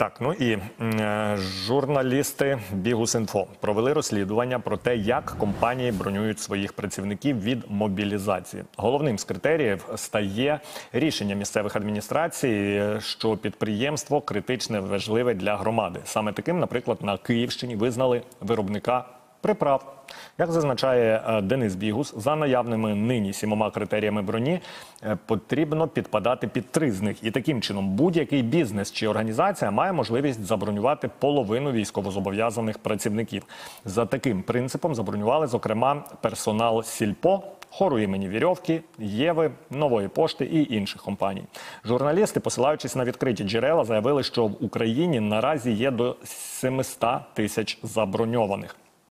Так, ну і журналісти «Бігус.Інфо» провели розслідування про те, як компанії бронюють своїх працівників від мобілізації. Головним з критеріїв стає рішення місцевих адміністрацій, що підприємство критично важливе для громади. Саме таким, наприклад, на Київщині визнали виробника приправ. Як зазначає Денис Бігус, за наявними нині 7 критеріями броні потрібно підпадати під 3 з них. І таким чином будь-який бізнес чи організація має можливість забронювати половину військовозобов'язаних працівників. За таким принципом забронювали, зокрема, персонал «Сільпо», Хору імені Вір'овки, Єви, Нової пошти і інших компаній. Журналісти, посилаючись на відкриті джерела, заявили, що в Україні наразі є до 700 тисяч заброньованих.